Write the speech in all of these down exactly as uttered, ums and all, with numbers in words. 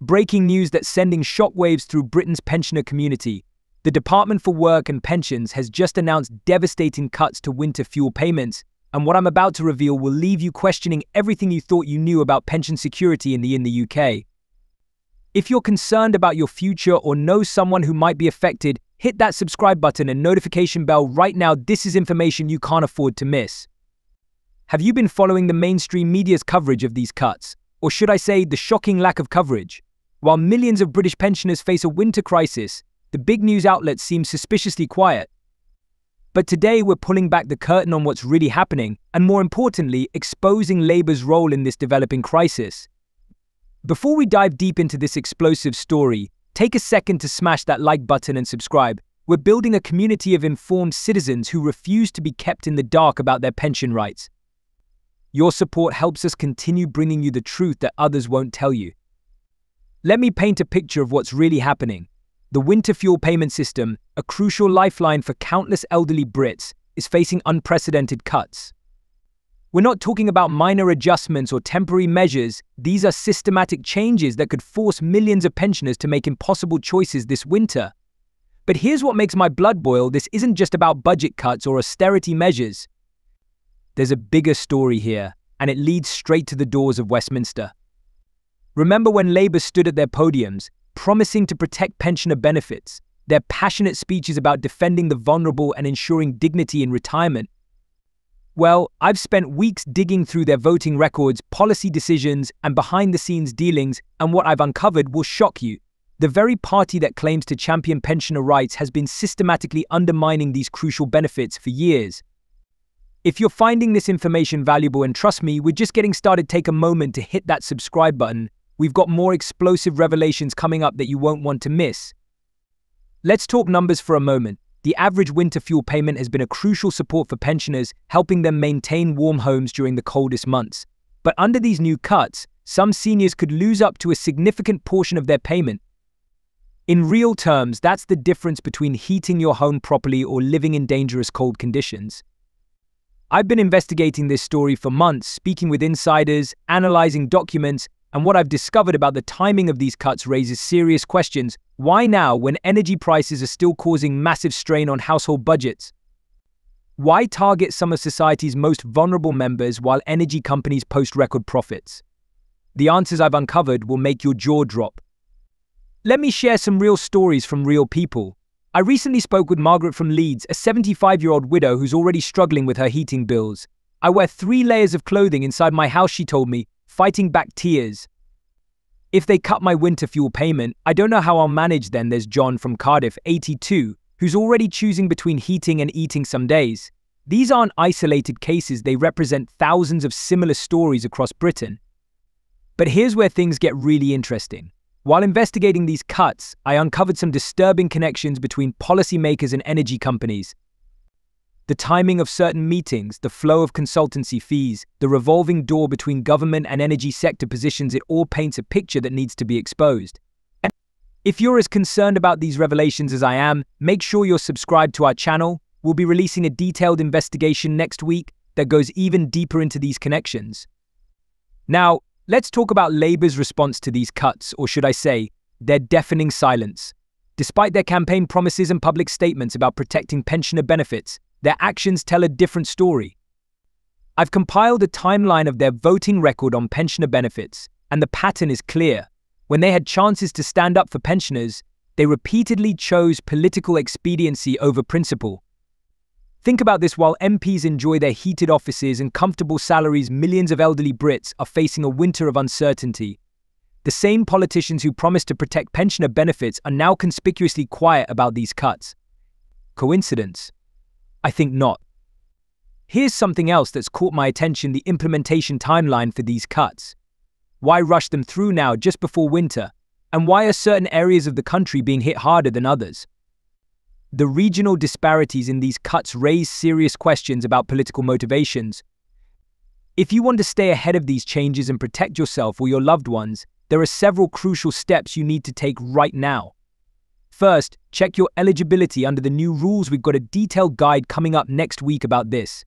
Breaking news that's sending shockwaves through Britain's pensioner community. The Department for Work and Pensions has just announced devastating cuts to winter fuel payments, and what I'm about to reveal will leave you questioning everything you thought you knew about pension security in the, in the U K. If you're concerned about your future or know someone who might be affected, hit that subscribe button and notification bell right now. This is information you can't afford to miss. Have you been following the mainstream media's coverage of these cuts? Or should I say, the shocking lack of coverage? While millions of British pensioners face a winter crisis, the big news outlets seem suspiciously quiet. But today we're pulling back the curtain on what's really happening, and more importantly, exposing Labour's role in this developing crisis. Before we dive deep into this explosive story, take a second to smash that like button and subscribe. We're building a community of informed citizens who refuse to be kept in the dark about their pension rights. Your support helps us continue bringing you the truth that others won't tell you. Let me paint a picture of what's really happening. The winter fuel payment system, a crucial lifeline for countless elderly Brits, is facing unprecedented cuts. We're not talking about minor adjustments or temporary measures. These are systematic changes that could force millions of pensioners to make impossible choices this winter. But here's what makes my blood boil. This isn't just about budget cuts or austerity measures. There's a bigger story here, and it leads straight to the doors of Westminster. Remember when Labour stood at their podiums, promising to protect pensioner benefits, their passionate speeches about defending the vulnerable and ensuring dignity in retirement? Well, I've spent weeks digging through their voting records, policy decisions, and behind-the-scenes dealings, and what I've uncovered will shock you. The very party that claims to champion pensioner rights has been systematically undermining these crucial benefits for years. If you're finding this information valuable, and trust me, we're just getting started, take a moment to hit that subscribe button. We've got more explosive revelations coming up that you won't want to miss. Let's talk numbers for a moment. The average winter fuel payment has been a crucial support for pensioners, helping them maintain warm homes during the coldest months. But under these new cuts, some seniors could lose up to a significant portion of their payment. In real terms, that's the difference between heating your home properly or living in dangerous cold conditions. I've been investigating this story for months, speaking with insiders, analyzing documents, and what I've discovered about the timing of these cuts raises serious questions. Why now, when energy prices are still causing massive strain on household budgets? Why target some of society's most vulnerable members while energy companies post record profits? The answers I've uncovered will make your jaw drop. Let me share some real stories from real people. I recently spoke with Margaret from Leeds, a seventy-five-year-old widow who's already struggling with her heating bills. "I wear three layers of clothing inside my house," she told me, fighting back tears. "If they cut my winter fuel payment, I don't know how I'll manage then." There's John from Cardiff, eighty-two, who's already choosing between heating and eating some days. These aren't isolated cases. They represent thousands of similar stories across Britain. But here's where things get really interesting. While investigating these cuts, I uncovered some disturbing connections between policymakers and energy companies. The timing of certain meetings, the flow of consultancy fees, the revolving door between government and energy sector positions, it all paints a picture that needs to be exposed. And if you're as concerned about these revelations as I am, make sure you're subscribed to our channel. We'll be releasing a detailed investigation next week that goes even deeper into these connections. Now, let's talk about Labour's response to these cuts, or should I say, their deafening silence. Despite their campaign promises and public statements about protecting pensioner benefits, their actions tell a different story. I've compiled a timeline of their voting record on pensioner benefits, and the pattern is clear. When they had chances to stand up for pensioners, they repeatedly chose political expediency over principle. Think about this. While M Ps enjoy their heated offices and comfortable salaries, millions of elderly Brits are facing a winter of uncertainty. The same politicians who promised to protect pensioner benefits are now conspicuously quiet about these cuts. Coincidence? I think not. Here's something else that's caught my attention: the implementation timeline for these cuts. Why rush them through now, just before winter? And why are certain areas of the country being hit harder than others? The regional disparities in these cuts raise serious questions about political motivations. If you want to stay ahead of these changes and protect yourself or your loved ones, there are several crucial steps you need to take right now. First, check your eligibility under the new rules. We've got a detailed guide coming up next week about this.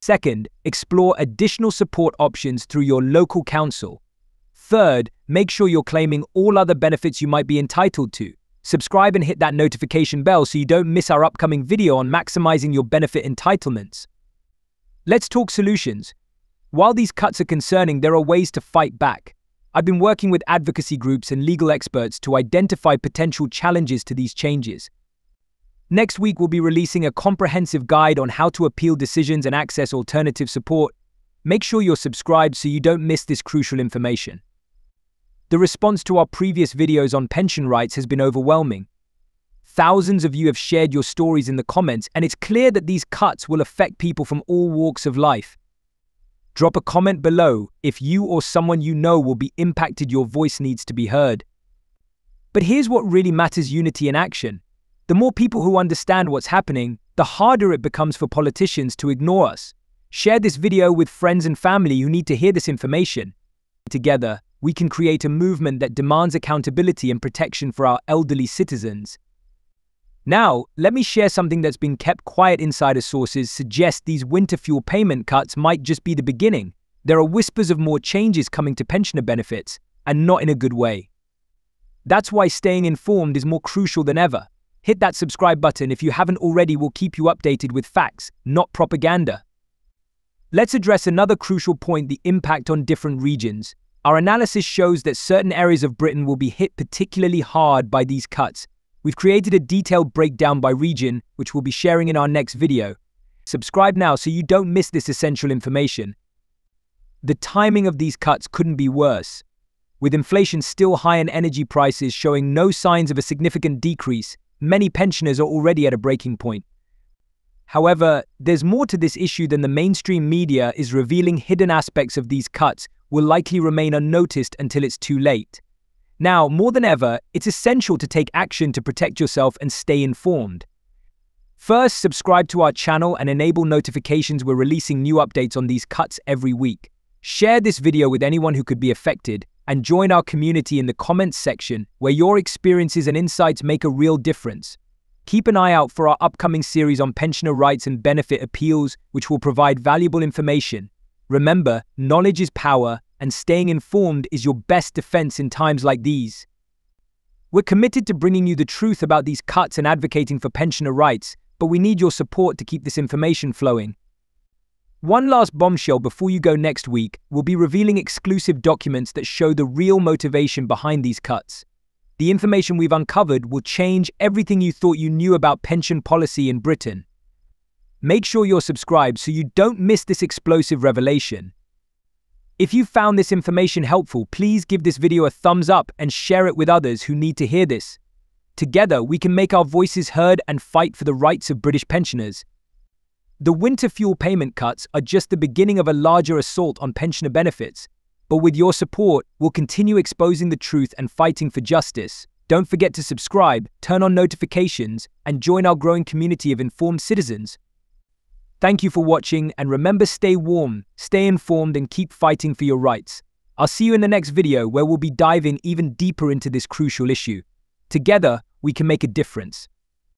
Second, explore additional support options through your local council. Third, make sure you're claiming all other benefits you might be entitled to. Subscribe and hit that notification bell so you don't miss our upcoming video on maximizing your benefit entitlements. Let's talk solutions. While these cuts are concerning, there are ways to fight back. I've been working with advocacy groups and legal experts to identify potential challenges to these changes. Next week, we'll be releasing a comprehensive guide on how to appeal decisions and access alternative support. Make sure you're subscribed so you don't miss this crucial information. The response to our previous videos on pension rights has been overwhelming. Thousands of you have shared your stories in the comments, and it's clear that these cuts will affect people from all walks of life. Drop a comment below if you or someone you know will be impacted. Your voice needs to be heard. But here's what really matters: unity in action. The more people who understand what's happening, the harder it becomes for politicians to ignore us. Share this video with friends and family who need to hear this information. Together, we can create a movement that demands accountability and protection for our elderly citizens. Now, let me share something that's been kept quiet. Insider sources suggest these winter fuel payment cuts might just be the beginning. There are whispers of more changes coming to pensioner benefits, and not in a good way. That's why staying informed is more crucial than ever. Hit that subscribe button if you haven't already. We'll keep you updated with facts, not propaganda. Let's address another crucial point: the impact on different regions. Our analysis shows that certain areas of Britain will be hit particularly hard by these cuts. We've created a detailed breakdown by region, which we'll be sharing in our next video. Subscribe now so you don't miss this essential information. The timing of these cuts couldn't be worse. With inflation still high and energy prices showing no signs of a significant decrease, many pensioners are already at a breaking point. However, there's more to this issue than the mainstream media is revealing. Hidden aspects of these cuts will likely remain unnoticed until it's too late. Now, more than ever, it's essential to take action to protect yourself and stay informed. First, subscribe to our channel and enable notifications. We're releasing new updates on these cuts every week. Share this video with anyone who could be affected, and join our community in the comments section, where your experiences and insights make a real difference. Keep an eye out for our upcoming series on pensioner rights and benefit appeals, which will provide valuable information. Remember, knowledge is power, and staying informed is your best defense in times like these. We're committed to bringing you the truth about these cuts and advocating for pensioner rights, but we need your support to keep this information flowing. One last bombshell before you go: next week, we'll be revealing exclusive documents that show the real motivation behind these cuts. The information we've uncovered will change everything you thought you knew about pension policy in Britain. Make sure you're subscribed so you don't miss this explosive revelation. If you found this information helpful, please give this video a thumbs up and share it with others who need to hear this. Together, we can make our voices heard and fight for the rights of British pensioners. The winter fuel payment cuts are just the beginning of a larger assault on pensioner benefits, but with your support, we'll continue exposing the truth and fighting for justice. Don't forget to subscribe, turn on notifications, and join our growing community of informed citizens. Thank you for watching, and remember, stay warm, stay informed, and keep fighting for your rights. I'll see you in the next video, where we'll be diving even deeper into this crucial issue. Together, we can make a difference.